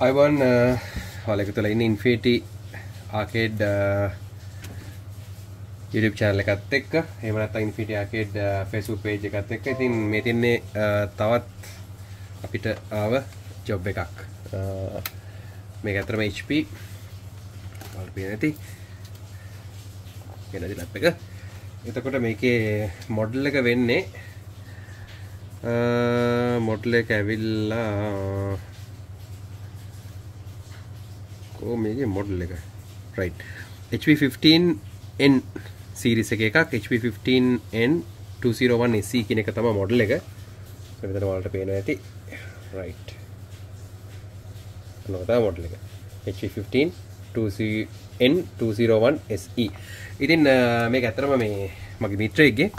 I won in Infinity Arcade YouTube channel එකත් එක්ක එහෙම නැත්නම් Infinity Arcade Facebook page එකත් එක්ක ඉතින් මේ තින්නේ තවත් අපිට ආව job එකක් මේක ඇත්තටම HP වල පේන ඇති කියලා දිලප් එක. එතකොට මේකේ model එක වෙන්නේ model එක ඇවිල්ලා මේකේ model එක right HP 15 N series එකක් HP 15 N 201 SE කියන එක තමයි model එක. So මෙතන ඔයාලට පේනවා ඇති right. අලුතම model එක HP 15 N 201 SE. ඉතින් මේක ඇත්තටම මේ මගේ මිත්‍රයෙක්ගේ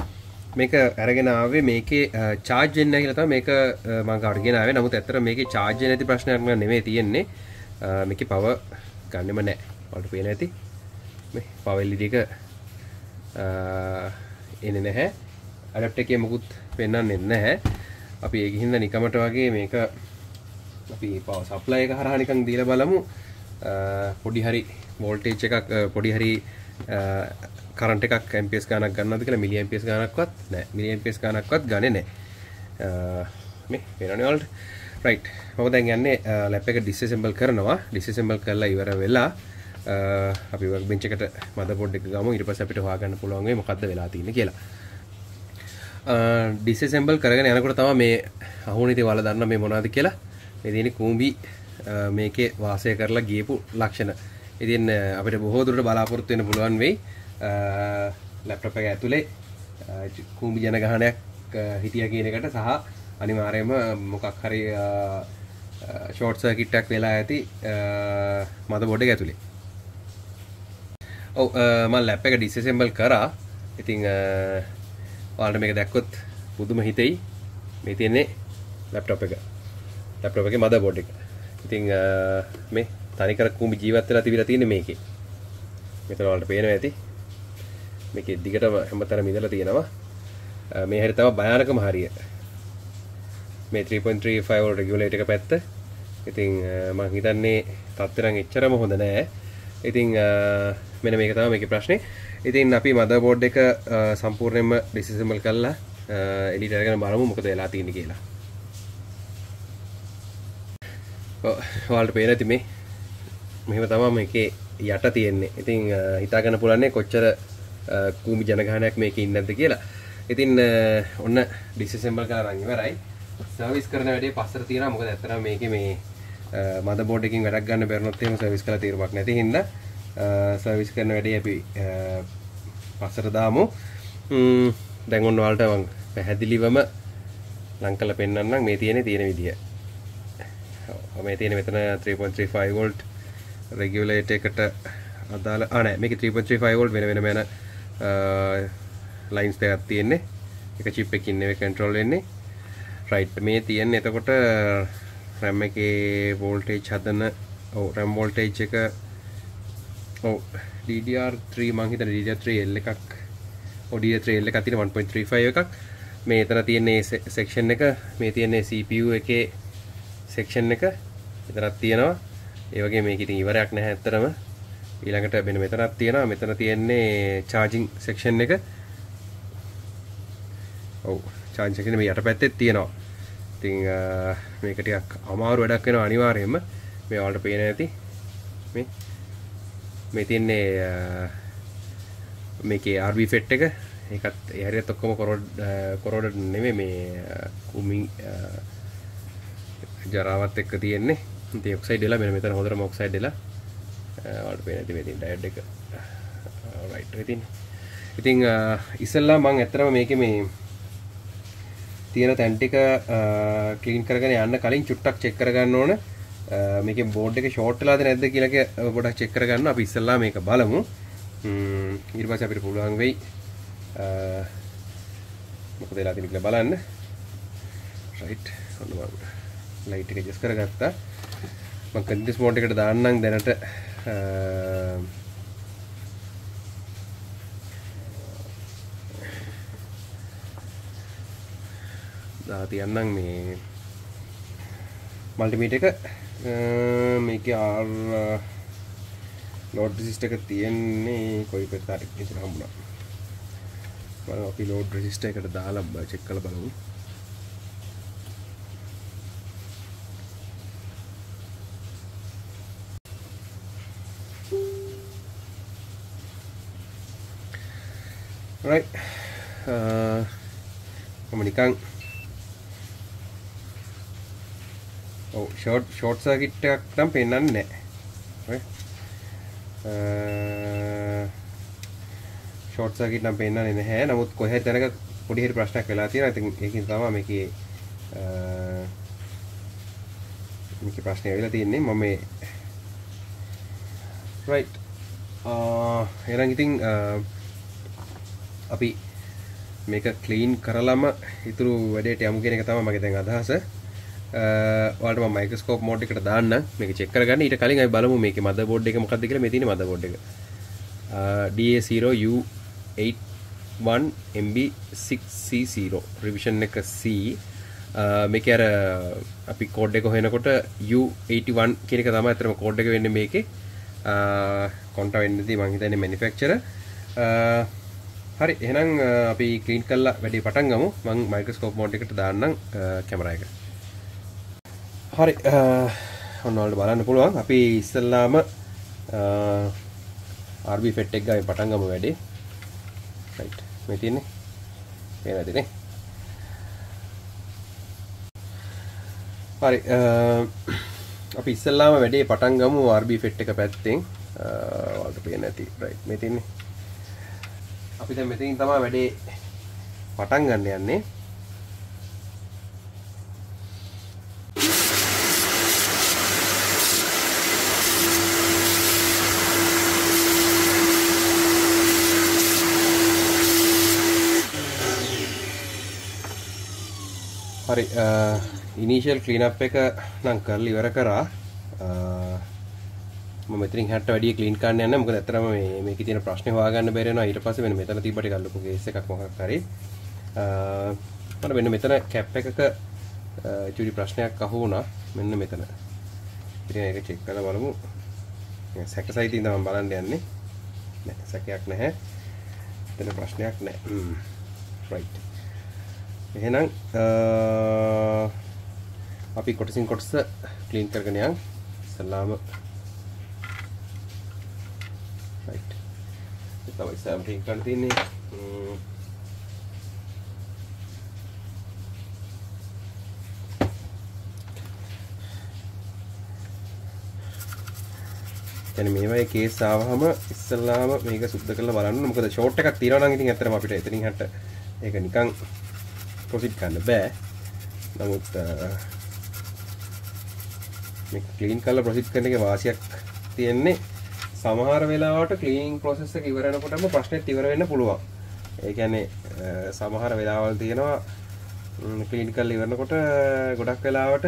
මේක අරගෙන ආවේ මේකේ charge වෙන්නේ නැහැ කියලා තමයි මේක මම ගාඩගෙන ආවේ. නමුත් ඇත්තටම මේකේ charge නැති ප්‍රශ්නයක් නෙමෙයි තියෙන්නේ. මේකේ power ගන්නෙම නැහැ. ඔයාලට පේන ඇති. මේ power LED එක එන්නේ නැහැ. ඇඩැප්ටර් එකේ මොකුත් පෙන්වන්නේ නැහැ. අපි ඒක හින්දා නිකමට වගේ මේක අපි power supply එක හරහා නිකන් දීලා බලමු. පොඩි හරි voltage එකක් පොඩි හරි current එකක් amps ගණනක් ගන්නවද කියලා milliamps ගණනක්වත් නැහැ. milliamps ගණනක්වත් ගන්නේ නැහැ. මේ පේනවනේ ඔයාලට. Right. මම දැන් යන්නේ ලැප් එක disassemble කරනවා. disassemble කරලා ඉවර වෙලා අපි workbench එකට motherboard එක ගමු. ඊට පස්සේ අපිට හොයාගන්න පුළුවන් වෙයි මොකද්ද වෙලා තියෙන්නේ කියලා. Disassemble කරගෙන යනකොට තමයි මේ අහුණේ ඉතින් ඔයාලා දන්න මේ මොනවද කියලා. මේ තියෙන්නේ කූඹි මේකේ වාසය කරලා ගියපු ලක්ෂණ. ඉතින් අපිට බොහෝ දුරට බලාපොරොත්තු වෙන්න පුළුවන් වෙයි. ලැප්ටොප් එක ඇතුලේ කූඹි ජනගහනයක් හිටියා කියන එකට සහ අනිවාර්යයෙන්ම මොකක් හරි ෂෝට් සර්කිට් එකක් වෙලා ඇති මදබෝඩ් එක ඇතුලේ. ඔව් මම ලැප් එක ඩිසැසෙම්බල් කරා. ඉතින් ඔයාලට මේක දැක්කොත් පුදුම හිතෙයි. මේ තියෙන්නේ ලැප්ටොප් එක. ලැප්ටොප් එකේ මදබෝඩ් එක. ඉතින් මේ තනිකර කුඹි ජීවත් වෙලා තිබිලා තියෙන්නේ මේකේ. මෙතන ඔයාලට පේනවා ඇති. මේකේ දිගටම හැමතැනම ඉඳලා තියෙනවා. මේ හැරි තමයි භයානකම හරිය. මේ 3.35 volt regulator එක පැත්ත. ඉතින් මම හිතන්නේ තත්තරන් එච්චරම හොඳ නෑ. ඉතින් මෙන්න මේක තමයි මේකේ ප්‍රශ්නේ. ඉතින් අපි motherboard එක සම්පූර්ණයෙන්ම disassemble කරලා එලියට අරගෙන බලමු මොකද වෙලා තියෙන්නේ කියලා. ඔයාලට පේන ඇති මේ මෙහෙම තමයි මේකේ යට තියෙන්නේ. ඉතින් හිතාගන්න පුළන්නේ කොච්චර කූඹි ජනගහනයක් මේකේ ඉන්නේ නැද්ද කියලා. ඉතින් ඔන්න disassemble කරලා නම් ඉවරයි. සර්විස් කරන වැඩේ පස්සට තියනවා. මොකද ඇත්තටම මේකේ මේ මදර්බෝඩ් එකකින් වැඩක් ගන්න බැරිනොත් එහෙම සර්විස් කරලා තීරමක් නැති හින්දා සර්විස් කරන වැඩේ අපි පස්සට දාමු. දැන් ඔන්න ඔයාලට මම පැහැදිලිවම ලං කරලා පෙන්නන්නම් මේ තියෙන විදිය. ඔව් මේ තියෙන මෙතන 3.35 volt regulator එකට අදාළ නෑ. මේකේ 3.35 volt වෙන වෙනම යන ලයින්ස් දෙකක් තියෙන්නේ. එක chip එකකින් නෙවෙයි control වෙන්නේ. right මේ තියන්නේ එතකොට RAM එකේ voltage හදන RAM voltage එක DDR3 මං හිතන්නේ DDR3L එකක් DDR3L එකක් තියෙන 1.35 එකක් මේ එතන තියෙන්නේ section එක මේ තියෙන්නේ CPU එකේ section එක එතනක් තියෙනවා. ඒ වගේ මේක ඉතින් ඉවරයක් නැහැ ඇත්තටම. ඊළඟට මෙන්න මෙතනක් තියෙනවා. මෙතන තියෙන්නේ charging section එක. charge එකනේ මේ යට පැත්තේ තියෙනවා. ඉතින් මේක ටිකක් අමාරු වැඩක් වෙනවා අනිවාර්යයෙන්ම. මේ ඔයාලට පේන ඇති. මේ තියෙන්නේ මේකේ RB FET එක. ඒකත් ඒ හරියට ඔක්කොම කොරෝඩඩ් නෙමෙයි මේ කුමි ජරාවත් එක්ක තියෙන්නේ. ඉතින් ඔක්සයිඩ් වෙලා මෙන්න මෙතන හොඳටම ඔක්සයිඩ් වෙලා ඔයාලට පේන ඇති මේ තියෙන ඩයඩ් එක. right. ඉතින් ඉස්සෙල්ලා මම ඇත්තටම මේකේ මේ තියෙන තැන් ටික ක්ලීන් කරගෙන යන්න කලින් චුට්ටක් චෙක් කරගන්න ඕන මේකේ බෝඩ් එක ෂෝට් වෙලාද නැද්ද කියලා පොඩ්ඩක් චෙක් කරගන්න. අපි ඉස්සෙල්ලා මේක බලමු. ඊට පස්සේ අපිට පුළුවන් වෙයි මොකද වෙලා තියෙන්නේ කියලා බලන්න. right ඔන්න මම ලයිට් එක ඇඩ්ජස්ට් කරගත්තා. මම කන්ඩිස් මෝඩ් එකට දාන්නම් දැනට. තියන්නම් මේ multimeter එක මේකේ R load resist එක තියෙන්නේ කොයි පැත්තට කියලා හම්බුණා. බලමු අපි load resist එකට දාලා check කරලා බලමු. Right. Oh, short circuit එකක් පෙන්වන්නේ නැහැ. Right. Short circuit නම් පෙන්වන්නේ නැහැ. නමුත් කොහේ දැනග පොඩි හරි ප්‍රශ්නයක් වෙලා තියෙනවා. ඉතින් ඒකෙන් තමයි මේකේ ප්‍රශ්නේ වෙලා තියෙන්නේ. මම මේ right. එහෙනම් ඉතින් අපි මේක ක්ලීන් කරලම ඉතුරු වැඩේට යමු කියන එක තමයි මගේ දැන් අදහස. ඔයාලට මම මයික්‍රොස්කෝප් මෝඩ් එකට දාන්න මේක චෙක් කරගන්න. ඊට කලින් අපි බලමු මේකේ මදර්බෝඩ් එක මොකක්ද කියලා. මේ තියෙන්නේ මදර්බෝඩ් එක. DA0U81MB6C0 revision එක C. මේකේ අර අපි කෝඩ් එක හොයනකොට U81 කියන එක තමයි අතරම කෝඩ් එක වෙන්නේ මේකේ. කොන්ටා වෙන්නේදී මම හිතන්නේ manufacturer. හරි එහෙනම් අපි ක්ලීන් කරලා වැඩේ පටන් ගමු. මම මයික්‍රොස්කෝප් මෝඩ් එකට දාන්නම් කැමරා එක. හරි ඔන්න ඔයාලට බලන්න පුළුවන්. අපි ඉස්සෙල්ලාම RB FET එක ගාව පටන් ගමු වැඩේ. රයිට්. මේ තියෙන්නේ. පේනද නේ? හරි අපි ඉස්සෙල්ලාම වැඩේ පටන් ගමු RB FET එක පැත්තෙන්. ඔයාලට පේන්නේ නැති. රයිට්. මේ තියෙන්නේ. අපි දැන් මෙතනින් තමයි වැඩේ පටන් ගන්න යන්නේ. හරි ඉනිෂියල් ක්ලීන් අප් එක නම් කරලා ඉවර කරා. මම මෙතනින් හැට්ට වැඩි ක්ලීන් කරන්න යන්නේ. මොකද ඇත්තටම මේ මේකේ තියෙන ප්‍රශ්නේ හොයාගන්න බැරි වෙනවා. ඊට පස්සේ වෙන මෙතන තිබ්බට ගන්න ලොකු කේස් එකක් මොකක් හරි. මට මෙන්න මෙතන කැප් එකක චුටි ප්‍රශ්නයක් අහු වුණා. මෙන්න මෙතන. ඉතින් ඒක චෙක් කරලා බලමු. සැකසයි තියෙනවා මම බලන්න යන්නේ. නැහැ සැකයක් නැහැ. මෙතන ප්‍රශ්නයක් නැහැ. right. එහෙනම් අපි කොටසින් කොටස ක්ලීන් කරගෙන යන්. ඉස්සලාම right. So it's something continue. දැන් මේ වගේ කේස් ආවම ඉස්සලාම මේක සුද්ධ කරලා බලන්න. මොකද ෂෝට් එකක් තියනවා නම් ඉතින් ඇත්තටම අපිට එතනින් හට ඒක නිකන් ප්‍රොසීඩ් කරන්න බෑ. නමුත් මේක ක්ලීන් කරලා ප්‍රොසීඩ් කරන එකේ වාසියක් තියෙන්නේ. සමහර වෙලාවට ක්ලීන් process එක ඉවර වෙනකොටම ප්‍රශ්නෙත් ඉවර වෙන්න පුළුවන්. ඒ කියන්නේ සමහර වෙලාවල් තියෙනවා ක්ලීන් කරලා ඉවර වෙනකොට ගොඩක් වෙලාවට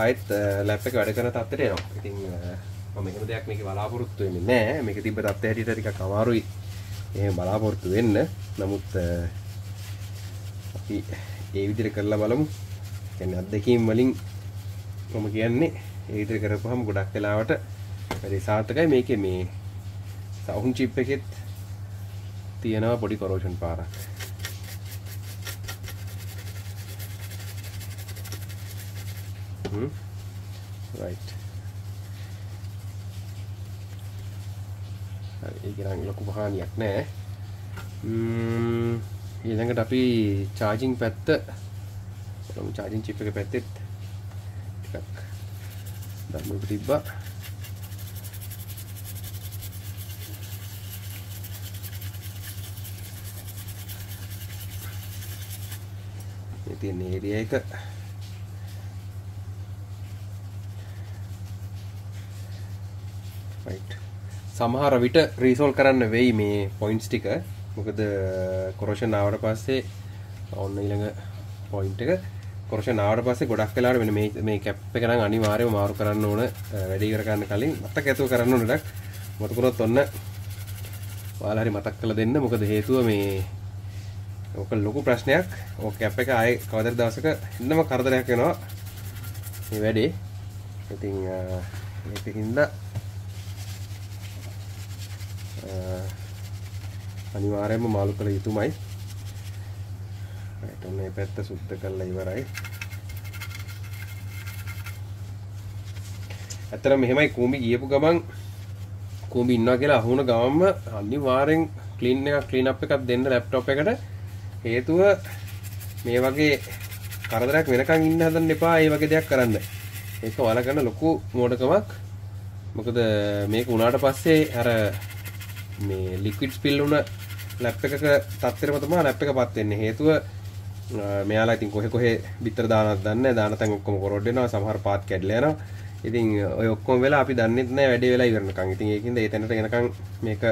ආයෙත් ලැප් එක වැඩ කරන තත්ත්වයට එනවා. ඉතින් මම එහෙම දෙයක් මේකේ බලාපොරොත්තු වෙන්නේ නැහැ. මේක තිබ්බ තත්ත්වය හැටියට ටිකක් අමාරුයි එහෙම බලාපොරොත්තු වෙන්න. නමුත් අපි ඒ විදිහට කරලා බලමු. කියන්නේ අත්දැකීම් වලින් මම කියන්නේ ඒ විදිහට කරපුවාම ගොඩක් වෙලාවට වැඩි සාර්ථකයි. මේකේ මේ සවුන්ඩ් චිප් එකෙත් තියෙනවා පොඩි කොරෝෂන් පාරක්. right. හරි ඒක නම් ලොකු වහානියක් නෑ. ඊළඟට අපි charging පැත්ත charging chip එක පැත්තෙත් ටිකක් දාමු තිබ්බා. මේ තියෙන ඒරියා එක right. සමහර විට රීසෝල් කරන්න වෙයි මේ පොයින්ට්ස් ටික. මොකද කොරෝෂන් ආවට පස්සේ ඔන්න ඊළඟ පොයින්ට් එක කොරෂන් ආවට පස්සේ ගොඩක් වෙලාවට මෙන්න මේ කැප් එක නම් අනිවාර්යයෙන්ම මාරු කරන්න ඕන. වැඩි ඉවර කරන්න කලින් මතක ඇතුව කරන්න ඕන ඩක්. මතක කරොත් ඔන්න ඔයාලා හරි මතක් කරලා දෙන්න. මොකද හේතුව මේ ඕක ලොකු ප්‍රශ්නයක්. ඕක කැප් එක ආයේ කවදාද දවසක ඉන්නම කරදරයක් වෙනවා මේ වැඩේ. ඉතින් මේක හින්දා අනිවාර්යයෙන්ම මාළු කළ යුතුමයි. right ඔන්න මේ පැත්ත සුද්ධ කරලා ඉවරයි. ඇත්තටම මෙහෙමයි කෝඹි ගියපු ගමන් කෝඹි ඉන්නවා කියලා අහුණ ගමන්ම අනිවාර්යෙන් ක්ලීන් එකක් ක්ලීන් අප් එකක් දෙන්න ලැප්ටොප් එකට. හේතුව මේ වගේ කරදරයක් වෙනකන් ඉන්න හදන්න එපා. මේ වගේ දෙයක් කරන්න. ඒක වලකන ලොකු මෝඩකමක්. මොකද මේක උනාට පස්සේ අර මේ ලික්විඩ් ස්පිල් වුණ ලැප් එකක තත්ත්වෙම තමයි ලැප් එකපත් වෙන්නේ. හේතුව මෙයාලා ඉතින් කොහෙ කොහෙ පිටර දානවත් දන්නේ නැහැ. දාන තැන් ඔක්කොම කොරොඩ් වෙනවා. සමහර පාත් කැඩලා යනවා. ඉතින් ඔය ඔක්කොම වෙලා අපි දන්නේ නැහැ වැඩේ වෙලා ඉවරනකන්. ඉතින් ඒකින්ද ඒ තැනට එනකන් මේක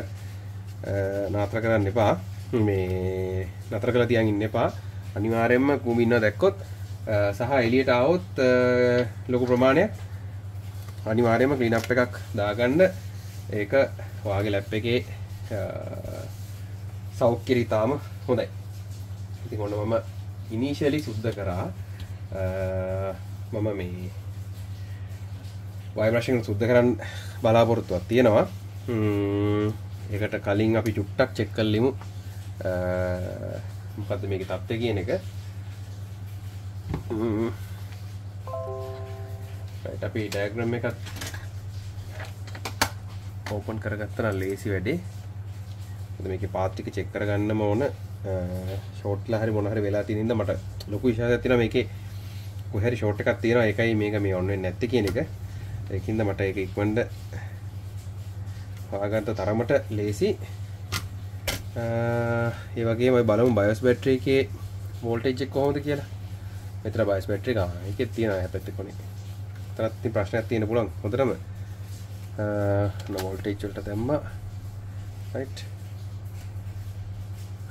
නාතර කරන්න එපා. මේ නතර කරලා තියන් ඉන්න එපා. අනිවාර්යයෙන්ම කූඹි ඉන්නවා දැක්කොත් සහ එළියට આવොත් ලොකු ප්‍රමාණයක් අනිවාර්යයෙන්ම ක්ලීන් අප් එකක් දාගන්න. ඒක ඔයාගේ ලැබ් එකේ සෞඛ්‍යරි තාම හොඳයි. ඉතින් ඔන්න මම ඉනිෂියලි සුද්ධ කරා. මම මේ වයිබ්‍රේෂන් සුද්ධ කරන් බලාපොරොත්තුවක් තියෙනවා. ඒකට කලින් අපි චුට්ටක් චෙක් කරලිමු. මොකද්ද මේකේ තත්ත්වය කියන එක. right අපි ඩයග්‍රෑම් එකක් ඕපන් කරගත්තා නම් ලේසි වැඩේ. මොකද මේකේ පාත් ටික චෙක් කරගන්නම ඕන. ෂෝට්ලා හරි මොන හරි වෙලා තියෙන ඉඳ මට ලොකු විශ්වාසයක් තියෙනවා මේකේ කොහේ හරි ෂෝට් එකක් තියෙනවා. ඒකයි මේක මේ ඔන් වෙන්නේ නැත්තේ කියන එක. ඒකින්ද මට ඒක ඉක්මනට හොයාගන්න තරමට ලේසි. ඒ වගේම ඔය බලමු BIOS බැටරි එකේ වෝල්ටේජ් එක කොහොමද කියලා. මෙතන BIOS බැටරි ගන්න. ඒකේ තියෙනවා හැපෙත් කොනේ. තරත් ප්‍රශ්නයක් තියෙන්න පුළුවන්. හොඳටම අ වෝල්ටේජ් වලට දැම්මා. right.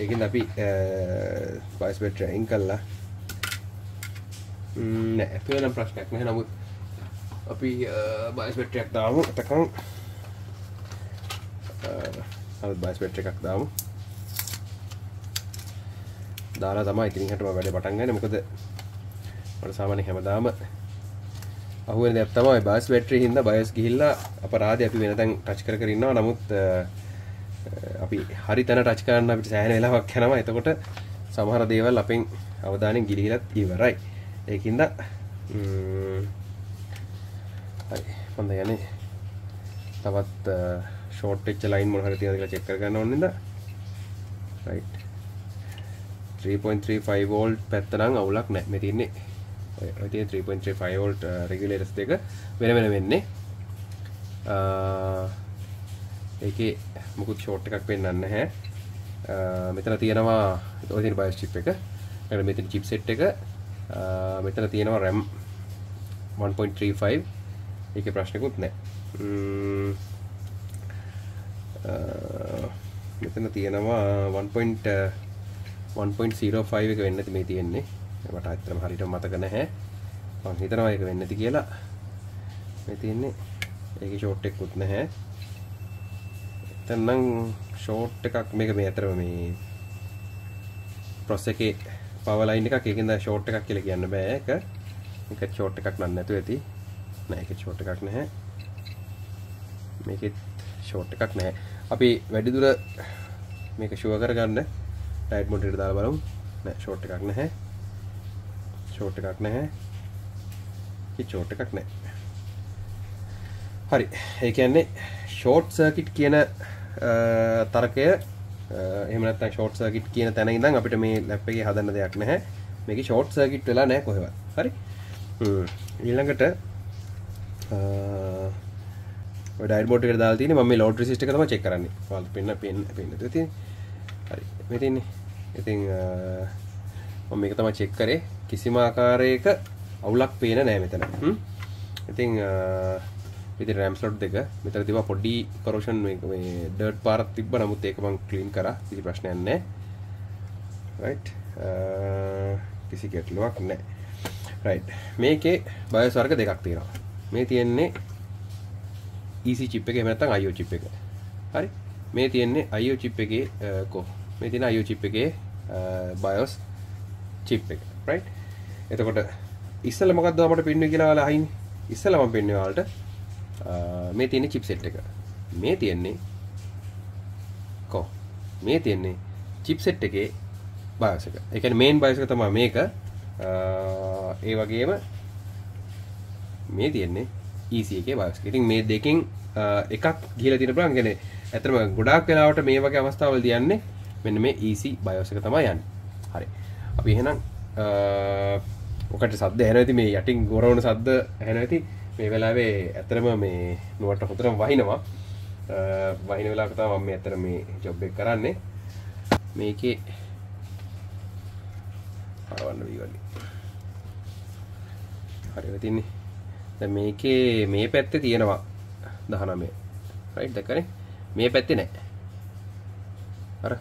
ඒකින් අපි BIOS බැටරි අයින් කළා. නෑ ඇත්තට නම් ප්‍රශ්නයක් නෑ. නමුත් අපි BIOS බැටරියක් දාමු. එතකන් අර BIOS බැටරි එකක් දාමු. දාලා තමයි ඉතින් හිටම වැඩේ පටන් ගන්න. මොකද මට සාමාන්‍ය හැමදාම අහුවෙන දෙයක් තමයි BIOS බැටරිය හින්දා BIOS ගිහිල්ලා අපරාධය අපි වෙනතෙන් ටච් කර කර ඉන්නවා. නමුත් අපි හරි තැන ටච් කරන්න අපිට සෑහෙන වෙලාවක් යනවා. එතකොට සමහර දේවල් අපෙන් අවධානයෙන් ගිලිහිලත් ඉවරයි. ඒකින්ද හරි මම යන්නේ තවත් ෂෝට් වෙච්ච ලයින් මොන හරි තියෙනවද කියලා චෙක් කර ගන්න ඕන නේද. right 3.35 volt පැත්ත නම් අවුලක් නැහැ. මේ තියෙන්නේ ඔය තියෙන 3.35 volt regulators දෙක වෙන වෙන වෙන්නේ. ඒකේ මොකුත් ෂෝට් එකක් වෙන්න නැහැ. මෙතන තියෙනවා ඔය තියෙන BIOS chip එක. ඊළඟ මෙතන chipset එක. මෙතන තියෙනවා RAM 1.35. ඒකේ ප්‍රශ්නකුත් නැහැ. මෙතන තියෙනවා 1.05 එක වෙන්නේ නැති මේ තියෙන්නේ. මට ඇත්තටම හරියටම මතක නැහැ. මම හිතනවා ඒක වෙන්නේ නැති කියලා. මේ තියෙන්නේ ඒකේ ෂෝට් එකකුත් නැහැ. එතනනම් ෂෝට් එකක් මේක මේ ඇතරම මේ ප්‍රොසෙස් එකේ පවර් ලයින් එකක්. ඒකෙන්ද ෂෝට් එකක් කියලා කියන්න බෑ. ඒක ෂෝට් එකක් නම් නැතුව ඇති. නෑ ඒක ෂෝට් එකක් නැහැ. මේකෙත් ෂෝට් එකක් නැහැ. අපි වැඩිදුර මේක ෂුවර් කරගන්න ටයිට් මොඩ් එකට දාලා බලමු. නෑ ෂෝට් එකක් නැහැ. ෂෝට් එකක් නැහැ. කි ෂෝට් එකක් නැහැ. හරි. ඒ කියන්නේ ෂෝට් සර්කිට් කියන තර්කය එහෙම නැත්නම් ෂෝට් සර්කිට් කියන තැන ඉඳන් අපිට මේ ලැප් එකේ හදන්න දෙයක් නැහැ. මේකේ ෂෝට් සර්කිට් වෙලා නැහැ කොහෙවත්. හරි. ඊළඟට ඔය ටයිට් මොඩ් එකට දාලා තියෙන්නේ මම මේ ලෝඩ් රෙසිස්ට් එක තමයි චෙක් කරන්නේ. ඔයාලට පේන්න තියෙන්නේ. හරි මෙතනනේ ඉතින් මම මේක තමයි චෙක් කරේ කිසිම ආකාරයක අවුලක් පේන නැහැ මෙතන. ඉතින් විතර RAM slot දෙක මෙතන තිබ්බ පොඩි corrosion මේ dirt පාරක් තිබ්බා. නමුත් ඒක මම clean කරා. කිසි ප්‍රශ්නයක් නැහැ. right කිසි ගැටලුවක් නැහැ. right මේකේ BIOS වර්ග දෙකක් තියෙනවා. මේ තියෙන්නේ EC chip එක එහෙම නැත්නම් IO chip එක. හරි. මේ තියෙන්නේ IO chip එකේ මේ තියෙන IO chip එකේ BIOS chip එක. right එතකොට ඉස්සෙල්ල මොකක්ද අපිට පින්නුවේ කියලා ඔයාලා අහින්නේ ඉස්සෙල්ල මම පින්නුවේ ඔයාලට මේ තියෙන chipset එක මේ තියෙන්නේ මේ තියෙන්නේ chipset එකේ BIOS එක. ඒ කියන්නේ main BIOS එක තමයි මේක. ඒ වගේම මේ තියෙන්නේ EC එකේ BIOS එක. ඉතින් මේ දෙකෙන් එකක් ගිහලා තියෙන බලන්න කියන්නේ ඇත්තටම ගොඩාක් වෙලාවට මේ වගේ අවස්ථාවවලදී යන්නේ මෙන්න මේ EC BIOS එක තමයි යන්නේ. හරි. අපි එහෙනම් ඔකට සද්ද ඇහෙනවා ඉතින් මේ යටින් ගොරවන සද්ද ඇහෙනවා ඉතින් මේ වෙලාවේ ඇත්තටම මේ නුවට හොතරම වහිනවා. වහින වෙලාවක තමයි මම ඇත්තට මේ ජොබ් එක කරන්නේ. මේකේ ආවන්න විවලි. හරි වෙ තින්නේ. දැන් මේකේ මේ පැත්තේ තියෙනවා 19. right දැක්කනේ. මේ පැත්තේ නැහැ. අර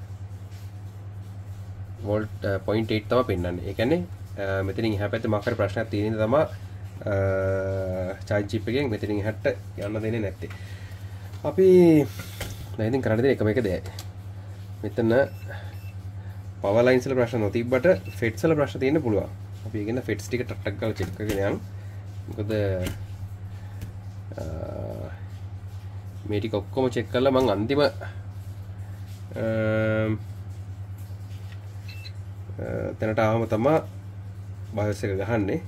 volt 0.8 තමයි පෙන්වන්නේ. ඒ කියන්නේ මෙතනින් එහා පැත්තේ මාකර ප්‍රශ්නයක් තියෙන නිසා තමයි charge chip එකෙන් මෙතනින් එහාට යන්න දෙන්නේ නැත්තේ. අපි දැන් ඉතින් කරන්න දෙන්නේ එකම එක දෙයයි. මෙතන power lines වල ප්‍රශ්න නොතිබ්බට FETs වල ප්‍රශ්න තියෙන්න පුළුවන්. අපි ඒකෙන් FETs ටික ටක් ටක් ගාලා චෙක් කරගෙන යමු. මොකද මේ ටික ඔක්කොම චෙක් කරලා මම අන්තිම තැනට ආවම තමයි BIOS එක ගහන්නේ.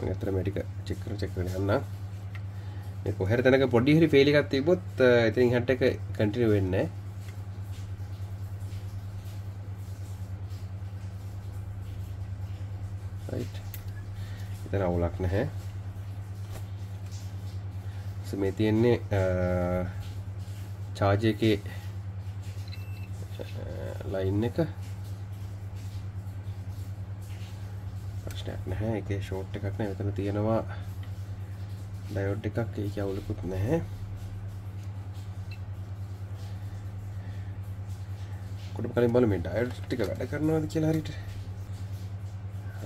මම ඇත්තට මේ ටික චෙක් කරගෙන යන්නම්. මේ කොහේර තැනක පොඩි හරි ෆේල් එකක් තිබ්බොත් එතනින් හැට එක කන්ටිනියු වෙන්නේ නැහැ. right එතන අවුලක් නැහැ. මේ තියෙන්නේ charge එකේ line එක ප්‍රශ්නයක් නැහැ. ඒකේ short එකක් නැහැ. මෙතන තියෙනවා diode එකක්. ඒකේ අවුලකුත් නැහැ. කොට කලින් බලමු මේ diode ටික වැඩ කරනවද කියලා හරියට.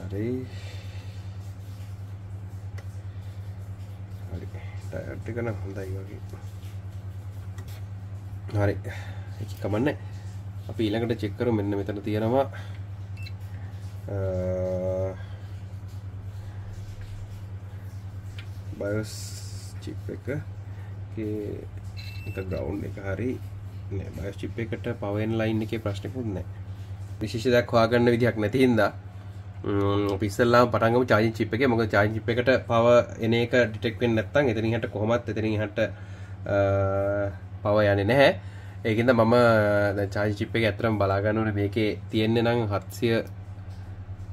හරි. diode එක නම් හොඳයි වගේ. හරි. ඒක කමන්නේ. අපි ඊළඟට චෙක් කරමු මෙන්න මෙතන තියෙනවා BIOS chip එකේ එක ground එක හරි නෑ. BIOS chip එකට power line එකේ ප්‍රශ්නකුත් නෑ. විශේෂ දෙයක් හොයාගන්න විදිහක් නැති හින්දා අපි ඉස්සෙල්ලාම පටන් ගමු charging chip එකේ. මොකද charging chip එකට power එන එක detect වෙන්නේ නැත්නම් එතනින් හට කොහොමත් එතනින් හට power යන්නේ නැහැ. ඒකින්ද මම දැන් charging chip එක ඇත්තටම බලා ගන්න ඕනේ. මේකේ තියෙන්නේ නම්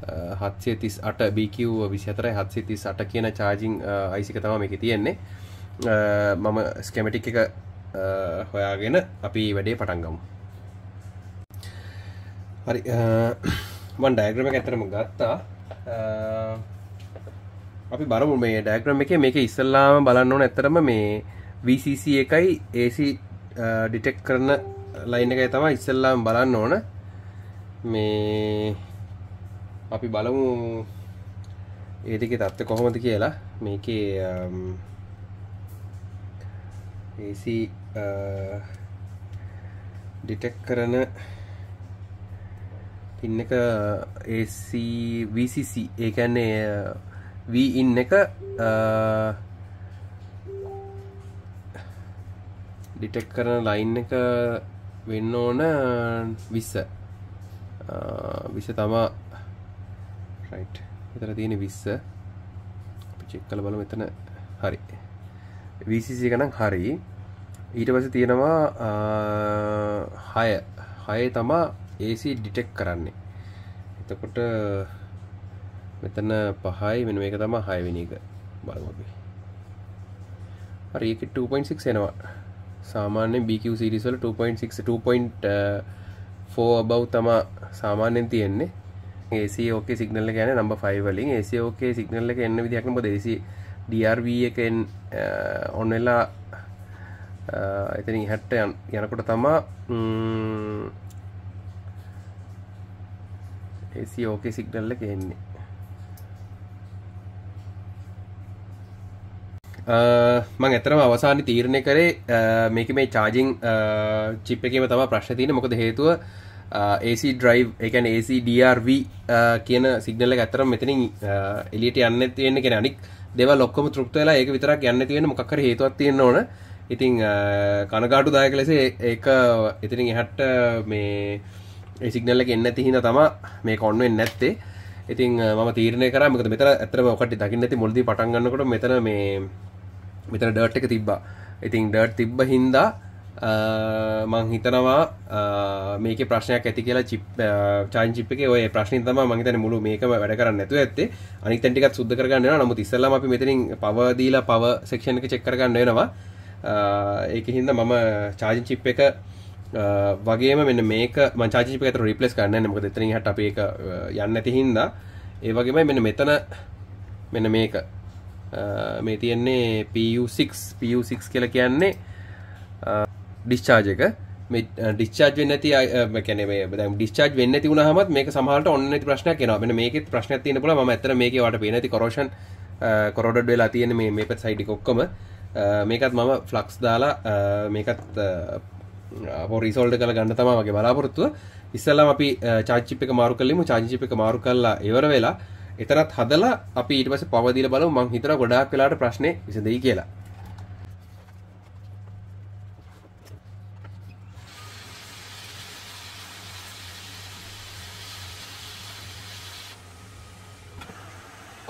738 BQ 24 738 කියන charging IC එක තමයි මේකේ තියෙන්නේ. මම schematic එක හොයාගෙන අපි වැඩේ පටන් ගමු. හරි. මම ඩයග්‍රෑම් එක ඇත්තටම ගත්තා. අපි බලමු මේ ඩයග්‍රෑම් එකේ මේක ඉස්සල්ලාම බලන්න ඕනේ ඇත්තටම මේ VCC එකයි AC detect කරන ලයින් එකයි තමයි ඉස්සල්ලාම බලන්න ඕන. මේ අපි බලමු ඒ දෙකේ තත්ත්වය කොහොමද කියලා. මේකේ AC detect කරන ඉන්න එක AC VCC ඒ කියන්නේ V in එක detect කරන line එක වෙන්න ඕන 20. 20 තමයි right. මෙතන තියෙන 20. අපි check කරලා බලමු මෙතන. හරි. VCC එක නම් හරි. ඊට පස්සේ තියෙනවා 6 තමයි AC detect කරන්නේ. එතකොට මෙතන 5යි මෙන්න මේක තමයි 6 වෙනි එක. බලමු අපි. හරි ඒක 2.6 එනවා. සාමාන්‍යයෙන් BQ series වල 2.6 2.5 4 above tama සාමාන්‍යයෙන් තියෙන්නේ AC OK signal එක යන්නේ number 5 වලින් AC OK signal එක එන්න විදියක් නේ මොකද AC DRV එකෙන් on වෙලා එතනින් 60 යනකොට තමයි AC OK signal එක එන්නේ මම අතරම අවසානයේ තීරණය කරේ මේකේ මේ charging chip එකේම තමයි ප්‍රශ්නේ තියෙන්නේ මොකද හේතුව AC drive ඒ කියන්නේ AC DRV කියන signal එක අතරම මෙතනින් එළියට යන්නේ තියෙන්නේ කියන්නේ අනික දේවල් ඔක්කොම තෘප්ත වෙලා ඒක විතරක් යන්නේ තියෙන්නේ මොකක් හරි හේතුවක් තියෙන්න ඕන. ඉතින් කනගාටුදායක ලෙස ඒක එතනින් එහාට මේ ඒ signal එක එන්නේ නැති හින්දා තමයි මේක on වෙන්නේ නැත්තේ. ඉතින් මම තීරණය කරා මොකද මෙතන අතරම ඔකට දකින්න නැති මුලදී පටන් ගන්නකොට මෙතන මේ මෙතන ඩර්ට් එක තිබ්බා. ඉතින් ඩර්ට් තිබ්බ හින්දා මම හිතනවා මේකේ ප්‍රශ්නයක් ඇති කියලා chip charging chip එකේ ඔය ප්‍රශ්نين තමයි මම හිතන්නේ මුළු මේකම වැඩ කරන්නේ නැතුව ඇත්තේ. අනිත් තැන් ටිකත් සුද්ධ කරගන්න වෙනවා. නමුත් ඉස්සෙල්ලාම අපි මෙතනින් power දීලා power section එක check කරගන්න වෙනවා. ඒකේ හින්දා මම charging chip එක වගේම මෙන්න මේක මම charging chip එක අතට replace කරන්න යන්නේ. මොකද එතනින් එහාට අපි ඒක යන්නේ නැති හින්දා ඒ වගේමයි මෙන්න මෙතන මෙන්න මේක මේ තියෙන්නේ PU6 PU6 කියලා කියන්නේ discharge එක මේ discharge වෙන්නේ නැති ඒ කියන්නේ මේ දැන් discharge වෙන්නේ නැති වුණාමත් මේක සමහරවිට ඔන්න නැති ප්‍රශ්නයක් එනවා. මෙන්න මේකෙත් ප්‍රශ්නයක් තියෙන්න පුළුවන්. මම ඇත්තට මේකේ වට පේන ඇති corrosion corroded වෙලා තියෙන මේ මේ පැත් සයිඩ් එක ඔක්කොම මේකත් මම flux දාලා මේකත් අපෝ resolve කරලා ගන්න තමයි මගේ බලාපොරොත්තුව. ඉස්සෙල්ලාම අපි charge chip එක මාරු කරලිමු. charge chip එක මාරු කරලා ඉවර වෙලා එතරත් හදලා අපි ඊට පස්සේ පව දීලා බලමු. මං හිතනවා ගොඩාක් වෙලාට ප්‍රශ්නේ විසඳෙයි කියලා.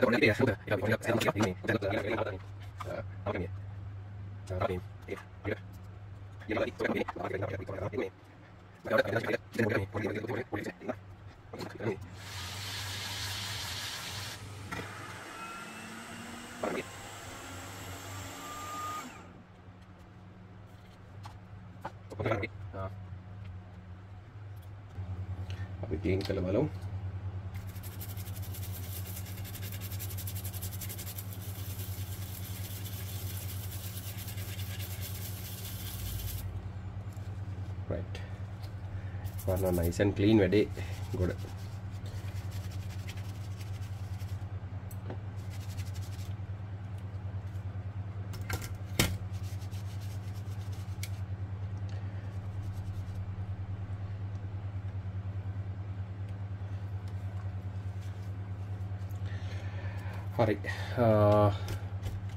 Apa nice and clean වැඩේ ගොඩ හරි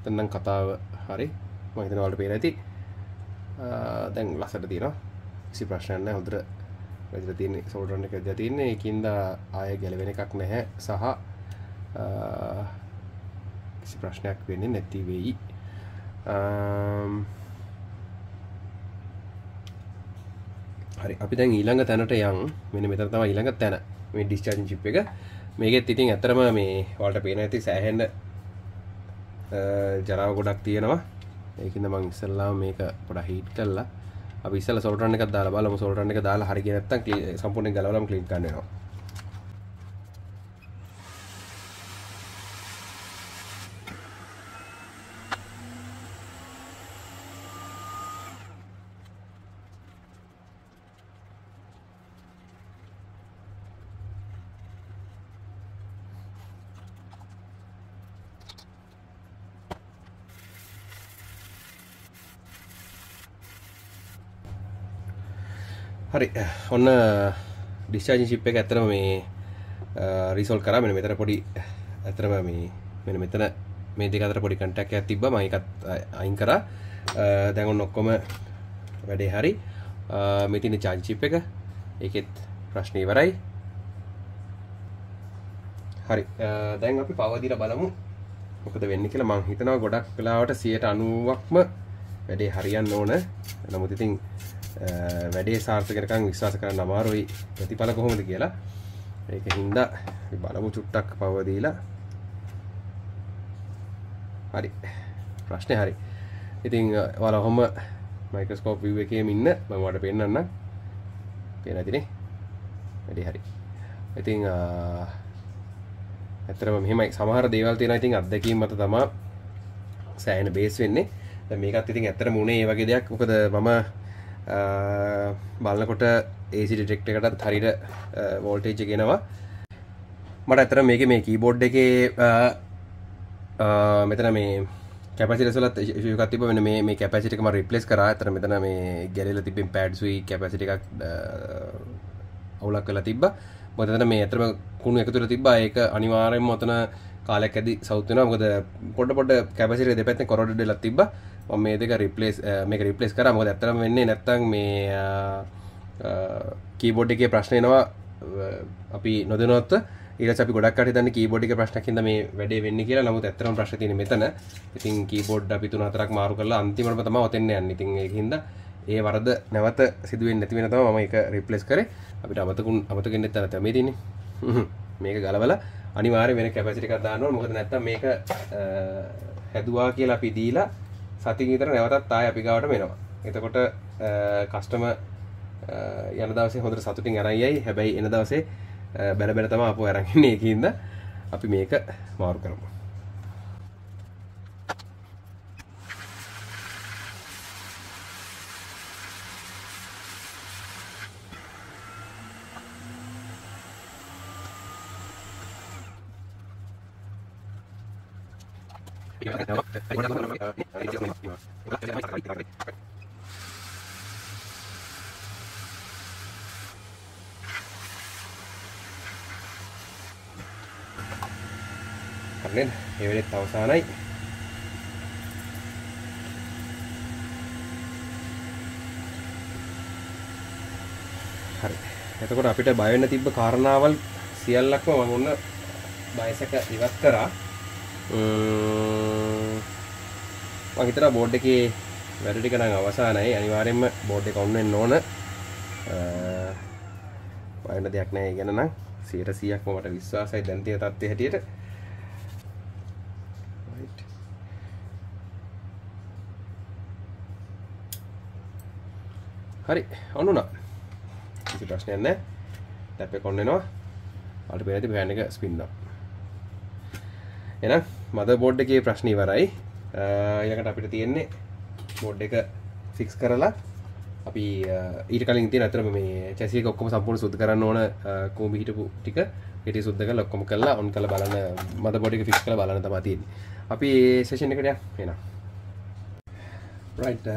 දැන් කතාව හරි මම හිතන ඔයාලට පේන ඇති දැන් ලස්සට තියෙනවා කිසි ප්‍රශ්නයක් නැහැ හොඳට වැඩිලා තියෙන සෝල්ඩර් එක දැ තියෙන ඒකින්ද ආය ගැලවෙන එකක් නැහැ සහ කිසි ප්‍රශ්නයක් වෙන්නේ නැති වෙයි හරි අපි දැන් ඊළඟ තැනට යන් මෙන්න මෙතන තමයි ඊළඟ තැන මේ discharging chip එක මේකෙත් ඉතින් අතරම මේ ඔයාලට පේන ඇති සෑහෙන ජරාව ගොඩක් තියෙනවා ඒකින්ද මම ඉස්සල්ලාම මේක පොඩක් හීට් කළා අපි ඉස්සලා සෝල්ඩර් එකක් දාලා බලමු සෝල්ඩර් එක දාලා හරියට නැත්තම් සම්පූර්ණයෙන් ගලවලාම ක්ලීන් කරන්න වෙනවා හරි ඔන්න ඩිස්චාර්ජින් chip එක ඇත්තටම මේ රිසෝල්ව් කරා මෙන්න මෙතන පොඩි ඇත්තටම මේ මෙන්න මෙතන මේ දෙක අතර පොඩි කන්ටැක්ට් එකක් තිබ්බා මම ඒකත් අයින් කරා දැන් ඔන්න ඔක්කොම වැඩේ හරි මේ තියෙන charge chip එක ඒකෙත් ප්‍රශ්නේ ඉවරයි හරි දැන් අපි power දීලා බලමු මොකද වෙන්නේ කියලා මම හිතනවා ගොඩක් වෙලාවට 90%ක්ම වැඩේ හරියන්න ඕන නමුත් ඉතින් වැඩේ සාර්ථක කරගන්න විශ්වාස කරන්න අමාරුයි ප්‍රතිඵල කොහොමද කියලා ඒක හින්දා අපි බලමු චුට්ටක් power දීලා හරි ප්‍රශ්නේ හරි ඉතින් ඔයාලා කොහොම මයික්‍රොස්කෝප් view එකේම ඉන්න මම ඔයාලට පෙන්නන්නම් පේනයිද නේ වැඩේ හරි ඉතින් අතරම මෙහෙමයි සමහර දේවල් තියෙනවා ඉතින් අත්දැකීම් මත තමයි සෑහෙන බේස් වෙන්නේ දැන් මේකත් ඉතින් අතරම උනේ මේ වගේ දෙයක් මොකද මම බලනකොට AC detect එකටත් හරියට voltage එක එනවා මට අතර මේකේ මේ keyboard එකේ මෙතන මේ capacitors වලත් එකක් තිබ්බ වෙන මේ capacity එක මම replace කරා. අතර මෙතන මේ ගැලවිලා තිබ්බ pads වී capacity එකක් අවුලක් වෙලා තිබ්බා. මොකද එතන මේ අතරම කුණු එකතු වෙලා තිබ්බා. ඒක අනිවාර්යයෙන්ම ඔතන කාලයක් ඇදී සවුත් වෙනවා. මොකද පොඩ පොඩ capacity දෙපැත්තෙන් corroded වෙලා තිබ්බා. මම මේ දෙක replace කරා. මොකද ඇත්තටම වෙන්නේ නැත්තම් මේ keyboard එකේ ප්‍රශ්න එනවා. අපි නොදැනුවත්ව ඊට පස්සේ අපි ගොඩක් කටි දන්නේ keyboard එකේ ප්‍රශ්නක් හින්දා මේ වැඩේ වෙන්නේ කියලා. නමුත් ඇත්තටම ප්‍රශ්න තියෙන්නේ මෙතන. ඉතින් keyboard අපි 3-4ක් මාරු කරලා අන්තිමටම තමයි ඔතෙන් යන්නේ. ඉතින් ඒක හින්දා ඒ වරද නැවත සිදු වෙන්නේ නැති වෙන තමයි මම ඒක replace කරේ. අපිට අමතකෙන්නේ නැත්තර තමයි තියෙන්නේ. මේක ගලවලා අනිවාර්ය වෙන කැපැසිටි එකක් දාන්න ඕන මොකද නැත්තම් මේක හැදුවා කියලා අපි දීලා සතියකින් විතර නැවතත් ආයෙ අපි ගාවට එනවා. එතකොට කස්ටමර් යන දවසේ හොඳට සතුටින් අරන් යයි. හැබැයි එන දවසේ බැල බැල තමයි අපෝ අරන් ඉන්නේ. ඒකින්ද අපි මේක මාරු කරමු. Karena ini tahu sana ini. Hari. Itu kan apitnya bio nanti berkarena awal sial lah kok bangunnya bio saya ibat kara. මම හිතනවා බෝඩ් එකේ වැඩ ටික නම් අවසానයි අනිවාර්යයෙන්ම බෝඩ් එක ඔන් වෙන්න ඕන වයින් දෙයක් නැහැ ඉගෙන නම් 100%ක්ම මට විශ්වාසයි දැන් තියෙන තත්ත්වයේ හැටියට right හරි අනුණා කිසි ප්‍රශ්නයක් නැහැ ටැප් එක ඔන් වෙනවා ඔයාලට පේනදී බෑන් එක ස්පින් දානවා එහෙනම් මදර්බෝඩ් එකේ ප්‍රශ්න ඉවරයි ඊළඟට අපිට තියෙන්නේ බෝඩ් එක ෆික්ස් කරලා අපි ඊට කලින් තියෙන අතර මේ chassis එක ඔක්කොම සම්පූර්ණ සුද්ධ කරන්න ඕන කොම්බි හිටපු ටික පිටි සුද්ධ කරලා ඔක්කොම කරලා ඔන් කරලා බලන්න මදර්බෝඩ් එක ෆික්ස් කරලා බලන්න තමයි තියෙන්නේ. අපි මේ session එකට යමු එහෙනම්. right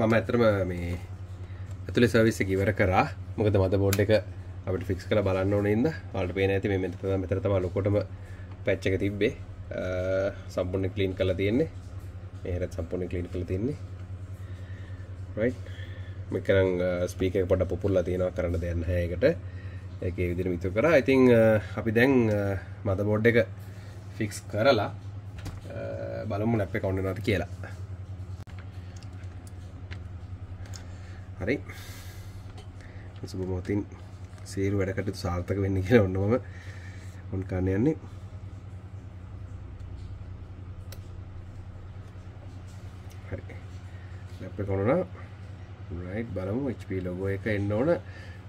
මම අතරම මේ ඇතුලේ service එක ඉවර කරා. මොකද මදර්බෝඩ් එක අපිට ෆික්ස් කරලා බලන්න ඕනේ ඉඳලා ඔයාලට පේන ඇති මේ මෙතන තමයි ලොකෝටම patch එක තිබ්බේ. සම්පූර්ණ ක්ලීන් කරලා තියෙන්නේ. මේ හැරත් සම්පූර්ණ ක්ලීන් කරලා තියෙන්නේ. right. මේකනම් ස්පීකර් එක පොඩ්ඩක් පොපුල්ලා තියෙනවා කරන්න දෙයක් නැහැ ඒකට. ඒකේ විදිහට මිතු කරා. ඉතින් අපි දැන් මදර්බෝඩ් එක ෆික්ස් කරලා බලමු ලැප් එක ඔන් වෙනවද කියලා. හරි. සුබමෝතින් සීරු වැඩකට සාර්ථක වෙන්න කියලා ඔන්නම ඔන් කරන්න යන්නේ. ලැප් එක කරනවා right බලමු HP logo එක එන්න ඕන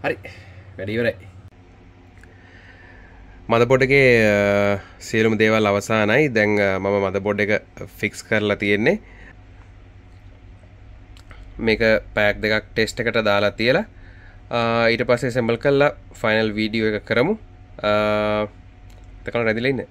හරි වැඩි ඉවරයි මදර්බෝඩ් එකේ සියලුම දේවල් අවසానයි දැන් මම මදර්බෝඩ් එක ෆික්ස් කරලා තියෙන්නේ මේක පැක් දෙකක් ටෙස්ට් එකට දාලා තියලා ඊට පස්සේ assemble කරලා final video එක කරමු එතකන් රැඳිලා ඉන්න